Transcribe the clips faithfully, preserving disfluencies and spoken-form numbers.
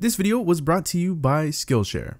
This video was brought to you by Skillshare.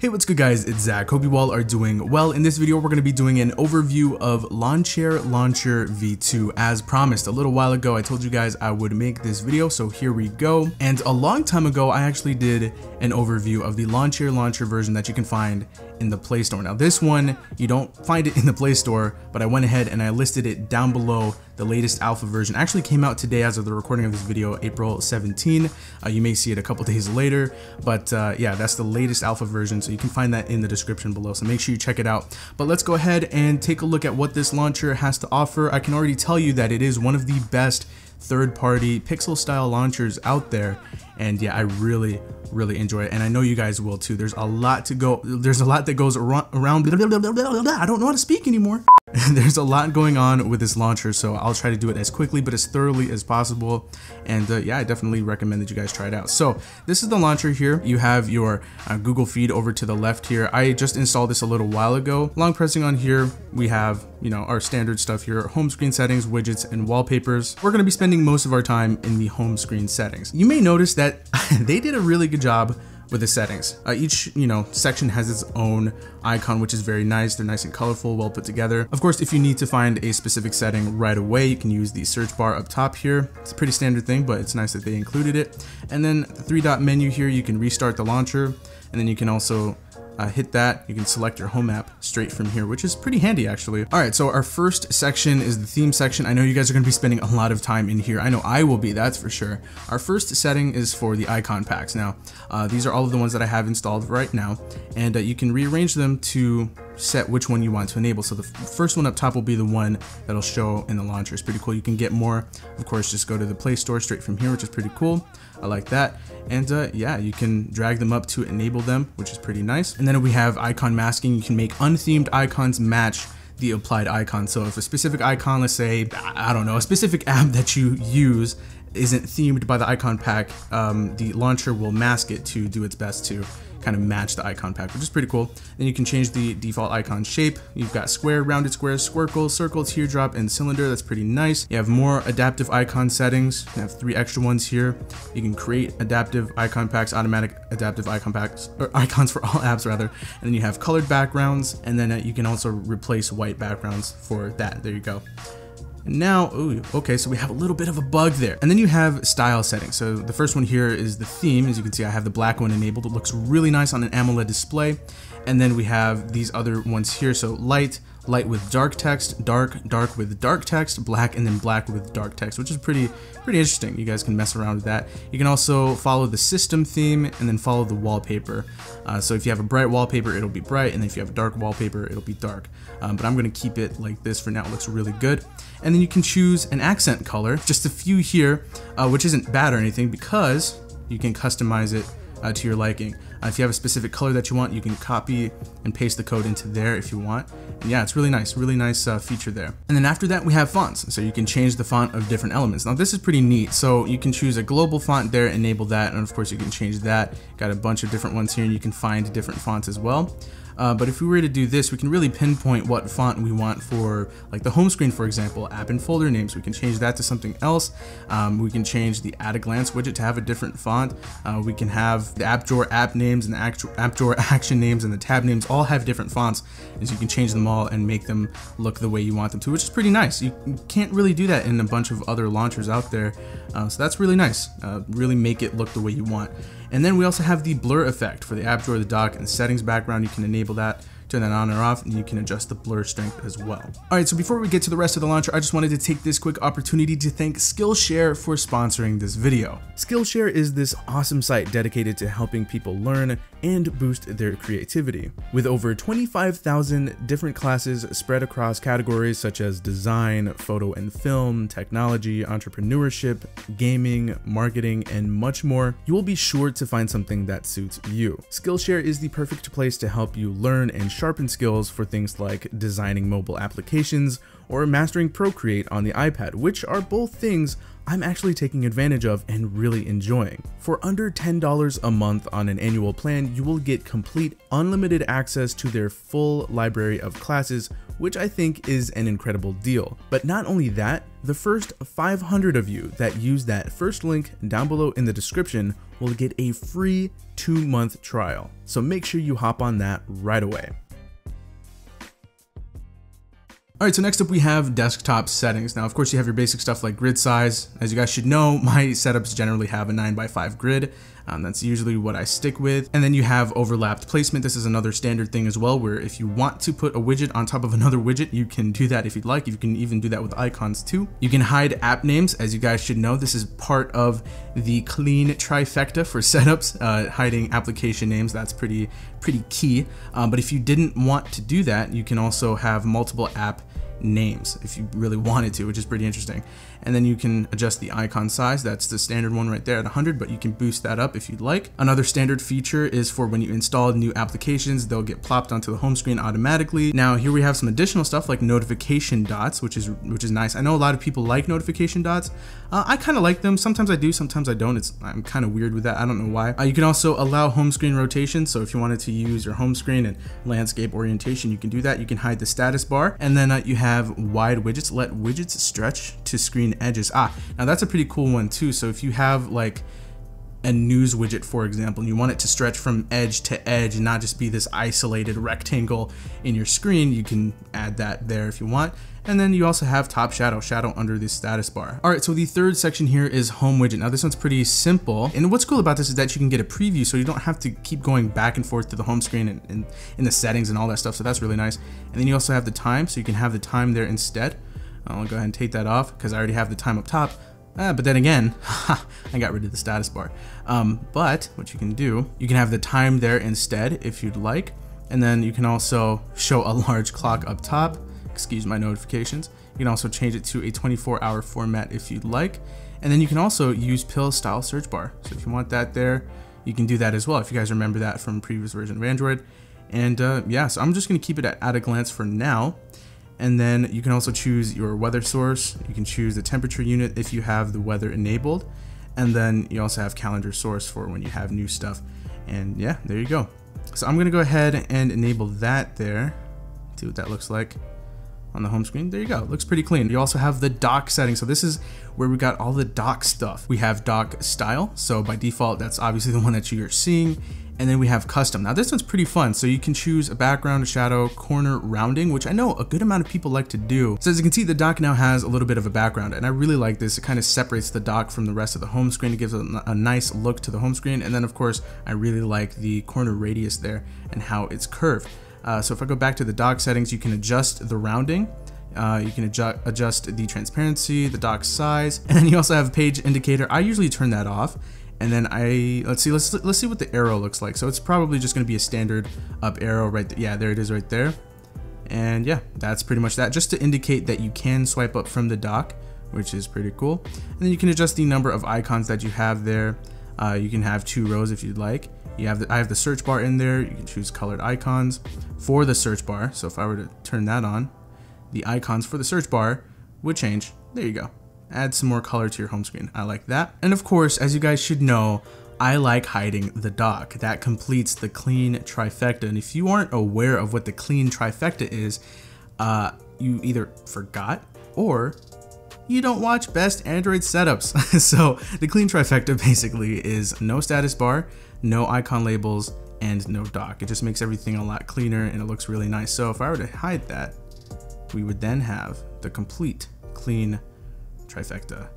Hey, what's good guys, it's Zach. Hope you all are doing well. In this video, we're gonna be doing an overview of Lawnchair Launcher V two. As promised, a little while ago, I told you guys I would make this video, so here we go. And a long time ago, I actually did an overview of the Lawnchair Launcher version that you can find in the Play Store. Now this one, you don't find it in the Play Store, but I went ahead and I listed it down below. The latest alpha version actually came out today as of the recording of this video, April seventeenth. Uh, you may see it a couple days later, but uh, yeah, that's the latest alpha version. So you can find that in the description below. So make sure you check it out. But let's go ahead and take a look at what this launcher has to offer. I can already tell you that it is one of the best third-party Pixel style launchers out there. And yeah, I really, really enjoy it. And I know you guys will too. There's a lot to go. There's a lot that goes around. I don't know how to speak anymore. There's a lot going on with this launcher, so I'll try to do it as quickly but as thoroughly as possible. And uh, yeah, I definitely recommend that you guys try it out. So this is the launcher here. You have your uh, Google feed over to the left here. I just installed this a little while ago. Long pressing on here, we have, you know, our standard stuff here, home screen settings, widgets, and wallpapers. We're gonna be spending most of our time in the home screen settings. You may notice that they did a really good job with the settings. Uh, each, you know, section has its own icon, which is very nice. They're nice and colorful, well put together. Of course, if you need to find a specific setting right away, you can use the search bar up top here. It's a pretty standard thing, but it's nice that they included it. And then the three dot menu here, you can restart the launcher, and then you can also Uh, hit that, you can select your home app straight from here, which is pretty handy actually. All right, so our first section is the theme section. I know you guys are gonna be spending a lot of time in here. I know I will be, that's for sure. Our first setting is for the icon packs. Now, uh, these are all of the ones that I have installed right now, and uh, you can rearrange them to set which one you want to enable. So the first one up top will be the one that'll show in the launcher. It's pretty cool. You can get more, of course, just go to the Play Store straight from here, which is pretty cool. I like that. And uh, yeah, you can drag them up to enable them, which is pretty nice. And then we have icon masking. You can make unthemed icons match the applied icon. So if a specific icon, let's say, I don't know, a specific app that you use isn't themed by the icon pack, um, the launcher will mask it to do its best to kind of match the icon pack, which is pretty cool. Then you can change the default icon shape. You've got square, rounded square, squircle, circle, teardrop, and cylinder. That's pretty nice. You have more adaptive icon settings. You have three extra ones here. You can create adaptive icon packs, automatic adaptive icon packs, or icons for all apps rather. And then you have colored backgrounds, and then you can also replace white backgrounds for that. There you go. Now, ooh, okay, so we have a little bit of a bug there. And then you have style settings. So the first one here is the theme. As you can see, I have the black one enabled. It looks really nice on an AMOLED display. And then we have these other ones here. So light, light with dark text, dark, dark with dark text, black, and then black with dark text, which is pretty, pretty interesting. You guys can mess around with that. You can also follow the system theme and then follow the wallpaper. Uh, so if you have a bright wallpaper, it'll be bright. And if you have a dark wallpaper, it'll be dark. Um, but I'm gonna keep it like this for now. It looks really good. And then you can choose an accent color, just a few here, uh, which isn't bad or anything because you can customize it Uh, to your liking. Uh, if you have a specific color that you want, you can copy and paste the code into there if you want. And yeah, it's really nice, really nice uh, feature there. And then after that, we have fonts. So you can change the font of different elements. Now this is pretty neat. So you can choose a global font there, enable that, and of course you can change that. Got a bunch of different ones here, and you can find different fonts as well. Uh, but if we were to do this, we can really pinpoint what font we want for, like the home screen, for example, app and folder names. We can change that to something else. Um, we can change the at a glance widget to have a different font. Uh, we can have the app drawer app names and the actual app drawer action names and the tab names all have different fonts, and so you can change them all and make them look the way you want them to, which is pretty nice. You can't really do that in a bunch of other launchers out there. Uh, so that's really nice. Uh, really make it look the way you want. And then we also have the blur effect for the app drawer, the dock, and settings background. You can enable that, turn that on or off, and you can adjust the blur strength as well. All right, so before we get to the rest of the launcher, I just wanted to take this quick opportunity to thank Skillshare for sponsoring this video. Skillshare is this awesome site dedicated to helping people learn and boost their creativity. With over twenty-five thousand different classes spread across categories such as design, photo and film, technology, entrepreneurship, gaming, marketing, and much more, you will be sure to find something that suits you. Skillshare is the perfect place to help you learn and sharpen skills for things like designing mobile applications or mastering Procreate on the iPad, which are both things I'm actually taking advantage of and really enjoying. For under ten dollars a month on an annual plan, you will get complete unlimited access to their full library of classes, which I think is an incredible deal. But not only that, The first five hundred of you that use that first link down below in the description will get a free two month trial, so make sure you hop on that right away. All right, so next up we have desktop settings. Now, of course, you have your basic stuff like grid size. As you guys should know, my setups generally have a nine by five grid. Um, that's usually what I stick with. And then you have overlapped placement. This is another standard thing as well, where if you want to put a widget on top of another widget, you can do that if you'd like. You can even do that with icons too. You can hide app names. As you guys should know, this is part of the clean trifecta for setups, uh, hiding application names. That's pretty, pretty key. Um, but if you didn't want to do that, you can also have multiple app names if you really wanted to, which is pretty interesting. And then you can adjust the icon size. That's the standard one right there at one hundred, but you can boost that up if you'd like. Another standard feature is for when you install new applications, they'll get plopped onto the home screen automatically. Now here we have some additional stuff like notification dots, which is which is nice. I know a lot of people like notification dots. Uh, I kind of like them. Sometimes I do, sometimes I don't. It's I'm kind of weird with that. I don't know why. Uh, you can also allow home screen rotation. So if you wanted to use your home screen and landscape orientation, you can do that. You can hide the status bar, and then uh, you have have wide widgets, let widgets stretch to screen edges. Ah, now that's a pretty cool one too. So if you have like a news widget, for example, and you want it to stretch from edge to edge and not just be this isolated rectangle in your screen, you can add that there if you want. And then you also have top shadow, shadow under the status bar. All right, so the third section here is home widget. Now this one's pretty simple. And what's cool about this is that you can get a preview, so you don't have to keep going back and forth to the home screen and, and, and the settings and all that stuff. So that's really nice. And then you also have the time, so you can have the time there instead. I'll go ahead and take that off because I already have the time up top. Ah, but then again, I got rid of the status bar. Um, but what you can do, you can have the time there instead if you'd like. And then you can also show a large clock up top. Excuse my notifications. You can also change it to a twenty-four hour format if you'd like. And then you can also use pill style search bar. So if you want that there, you can do that as well, if you guys remember that from previous version of Android. And uh, yeah, so I'm just gonna keep it at, at a glance for now. And then you can also choose your weather source. You can choose the temperature unit if you have the weather enabled. And then you also have calendar source for when you have new stuff. And yeah, there you go. So I'm gonna go ahead and enable that there. See what that looks like on the home screen. There you go, looks pretty clean. You also have the dock setting. So this is where we got all the dock stuff. We have dock style. So by default, that's obviously the one that you're seeing. And then we have custom. Now this one's pretty fun. So you can choose a background, a shadow, corner rounding, which I know a good amount of people like to do. So as you can see, the dock now has a little bit of a background, and I really like this. It kind of separates the dock from the rest of the home screen. It gives a, a nice look to the home screen. And then of course, I really like the corner radius there and how it's curved. Uh, so if I go back to the dock settings, you can adjust the rounding, uh, you can adjust, adjust the transparency, the dock size, and then you also have page indicator. I usually turn that off, and then I, let's see, let's, let's see what the arrow looks like. So it's probably just gonna be a standard up arrow right there. Yeah, there it is right there. And yeah, that's pretty much that, just to indicate that you can swipe up from the dock, which is pretty cool. And then you can adjust the number of icons that you have there. Uh, you can have two rows if you'd like. You have the, I have the search bar in there. You can choose colored icons for the search bar. So if I were to turn that on, the icons for the search bar would change. There you go. Add some more color to your home screen. I like that. And of course, as you guys should know, I like hiding the dock. That completes the clean trifecta. And if you aren't aware of what the clean trifecta is, uh, you either forgot or you don't watch best Android setups. So the clean trifecta basically is no status bar, no icon labels, and no dock. It just makes everything a lot cleaner and it looks really nice. So if I were to hide that, we would then have the complete clean trifecta.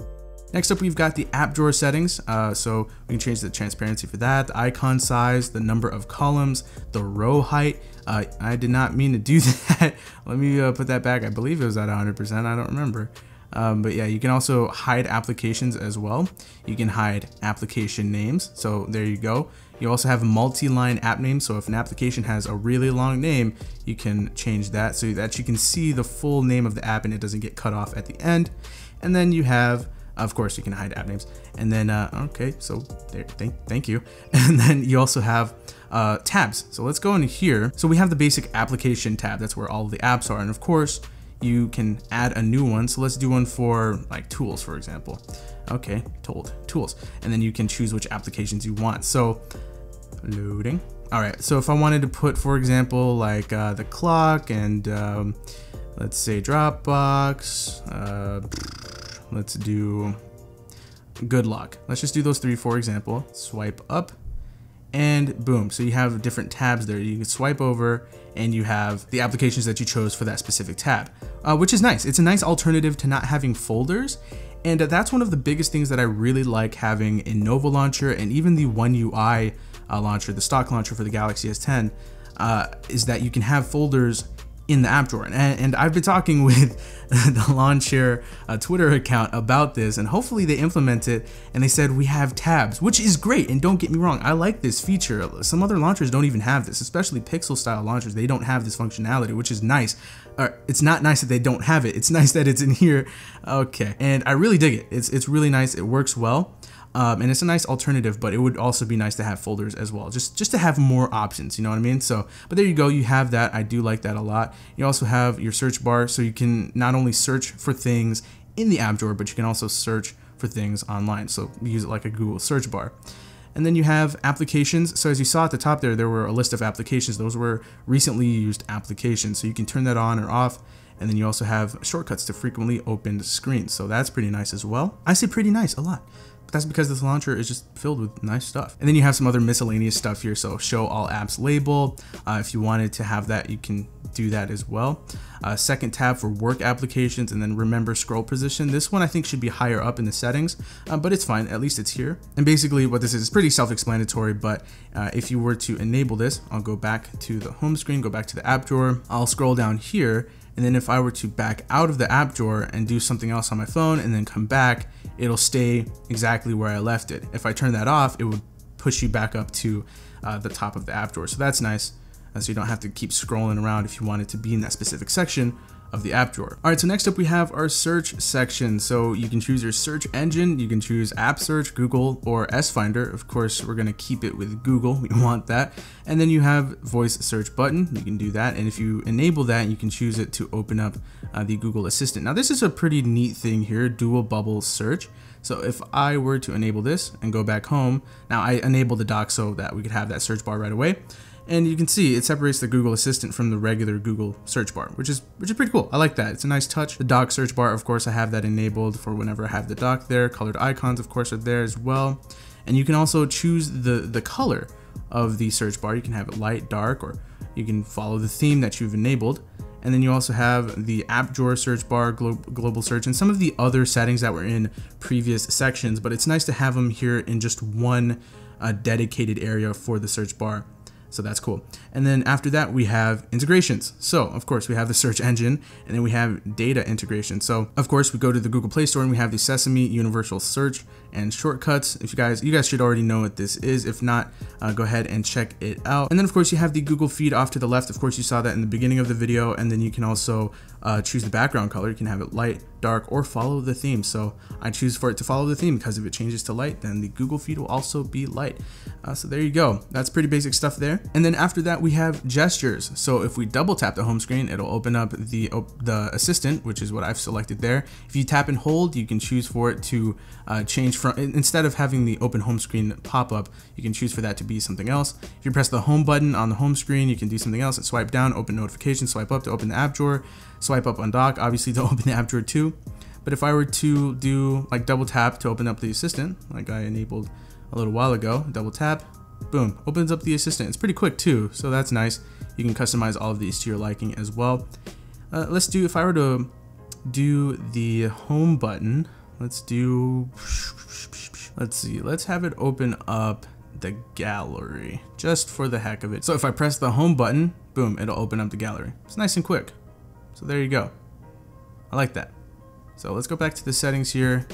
Next up, we've got the app drawer settings. Uh, so we can change the transparency for that, the icon size, the number of columns, the row height. Uh, I did not mean to do that. Let me uh, put that back. I believe it was at one hundred percent, I don't remember. Um, but yeah, you can also hide applications as well. You can hide application names. So there you go. You also have multi-line app names. So if an application has a really long name, you can change that so that you can see the full name of the app and it doesn't get cut off at the end. And then you have, of course, you can hide app names. And then, uh, okay, so there, thank, thank you. And then you also have uh, tabs. So let's go into here. So we have the basic application tab. That's where all the apps are. And of course, you can add a new one. So let's do one for like tools, for example. Okay, told tools. And then you can choose which applications you want. So loading. All right, so if I wanted to put, for example, like uh, the clock and um, let's say Dropbox, uh, Let's do good luck. Let's just do those three, for example. Swipe up and boom. So you have different tabs there. You can swipe over and you have the applications that you chose for that specific tab, uh, which is nice. It's a nice alternative to not having folders. And that's one of the biggest things that I really like having in Nova Launcher and even the One U I uh, launcher, the stock launcher for the Galaxy S ten, uh, is that you can have folders in the app drawer. And, and I've been talking with the Launcher uh, Twitter account about this, and hopefully they implement it. And they said, we have tabs, which is great. And don't get me wrong, I like this feature. Some other launchers don't even have this, especially Pixel style launchers. They don't have this functionality, which is nice. Uh, it's not nice that they don't have it. It's nice that it's in here. Okay. And I really dig it. It's, it's really nice. It works well. Um, and it's a nice alternative, but it would also be nice to have folders as well, just just to have more options, you know what I mean? So, but there you go, you have that. I do like that a lot. You also have your search bar, so you can not only search for things in the app drawer, but you can also search for things online. So use it like a Google search bar. And then you have applications. So as you saw at the top there, there were a list of applications. Those were recently used applications, so you can turn that on or off. And then you also have shortcuts to frequently opened screens. So that's pretty nice as well. I say pretty nice a lot. That's because this launcher is just filled with nice stuff. And then you have some other miscellaneous stuff here. So show all apps label. Uh, if you wanted to have that, you can do that as well. Uh, second tab for work applications, and then remember scroll position. This one I think should be higher up in the settings, uh, but it's fine. At least it's here. And basically what this is, is pretty self-explanatory, but uh, if you were to enable this, I'll go back to the home screen, go back to the app drawer. I'll scroll down here. And then if I were to back out of the app drawer and do something else on my phone and then come back, it'll stay exactly where I left it. If I turn that off, it would push you back up to uh, the top of the app drawer. So that's nice. Uh, so you don't have to keep scrolling around if you want it to be in that specific section of the app drawer. All right, so next up we have our search section. So you can choose your search engine. You can choose app search, Google, or S Finder. Of course, we're gonna keep it with Google. We want that. And then you have voice search button. You can do that. And if you enable that, you can choose it to open up uh, the Google Assistant. Now this is a pretty neat thing here, dual bubble search. So if I were to enable this and go back home, now I enabled the dock so that we could have that search bar right away. And you can see it separates the Google Assistant from the regular Google search bar, which is which is pretty cool. I like that. It's a nice touch. The dock search bar, of course, I have that enabled for whenever I have the dock there. Colored icons, of course, are there as well. And you can also choose the, the color of the search bar. You can have it light, dark, or you can follow the theme that you've enabled. And then you also have the app drawer search bar, glo global search, and some of the other settings that were in previous sections. But it's nice to have them here in just one uh, dedicated area for the search bar. So that's cool. And then after that, we have integrations. So of course we have the search engine, and then we have data integration. So of course we go to the Google Play Store and we have the Sesame universal search and shortcuts. If you guys, you guys should already know what this is. If not, uh, go ahead and check it out. And then of course you have the Google feed off to the left. Of course you saw that in the beginning of the video, and then you can also uh, choose the background color. You can have it light, dark, or follow the theme. So I choose for it to follow the theme, because if it changes to light, then the Google feed will also be light. Uh, so there you go. That's pretty basic stuff there. And then after that, we have gestures. So if we double tap the home screen, it'll open up the, the assistant, which is what I've selected there. If you tap and hold, you can choose for it to uh, change from, instead of having the open home screen pop up, you can choose for that to be something else. If you press the home button on the home screen, you can do something else. And swipe down, open notifications, swipe up to open the app drawer, swipe up on dock, obviously to open the app drawer too. But if I were to do like double tap to open up the assistant, like I enabled a little while ago, double tap, boom, opens up the assistant. It's pretty quick too, so that's nice. You can customize all of these to your liking as well. Uh, let's do, if I were to do the home button, let's do, let's see, let's have it open up the gallery just for the heck of it. So if I press the home button, boom, it'll open up the gallery. It's nice and quick. So there you go. I like that. So let's go back to the settings here.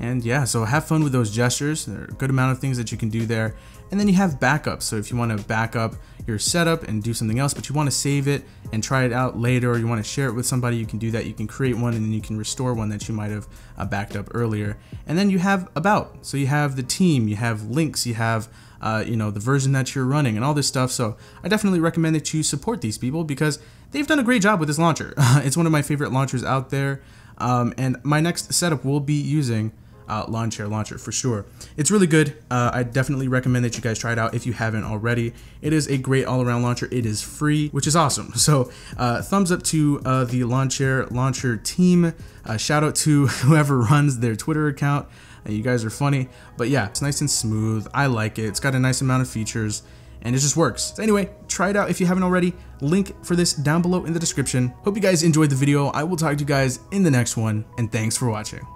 And yeah, so have fun with those gestures. There are a good amount of things that you can do there. And then you have backup. So if you want to back up your setup and do something else, but you want to save it and try it out later, or you want to share it with somebody, you can do that. You can create one, and then you can restore one that you might have uh, backed up earlier. And then you have about. So you have the team, you have links, you have Uh, you know, the version that you're running and all this stuff. So I definitely recommend that you support these people, because they've done a great job with this launcher. It's one of my favorite launchers out there. Um, and my next setup will be using uh, Lawnchair Launcher for sure. It's really good. Uh, I definitely recommend that you guys try it out if you haven't already. It is a great all-around launcher. It is free, which is awesome. So uh, thumbs up to uh, the Lawnchair Launcher team. Uh, shout out to whoever runs their Twitter account. Uh, you guys are funny. But yeah, it's nice and smooth. I like it. It's got a nice amount of features. And it just works. So anyway, try it out if you haven't already. Link for this down below in the description. Hope you guys enjoyed the video. I will talk to you guys in the next one, and thanks for watching.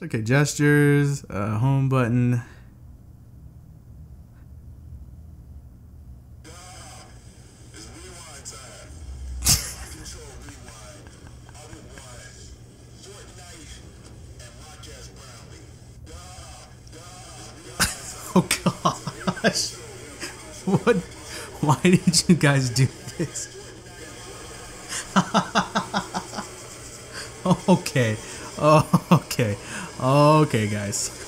Okay, gestures, uh, home button. Nah, it's rewind time. I control rewind. I rewind. Fortnite and Rock Ass Brownlee. Nah, nah, it's rewind time. Oh gosh. What? Why did you guys do this? Okay. Oh, okay. Okay, guys.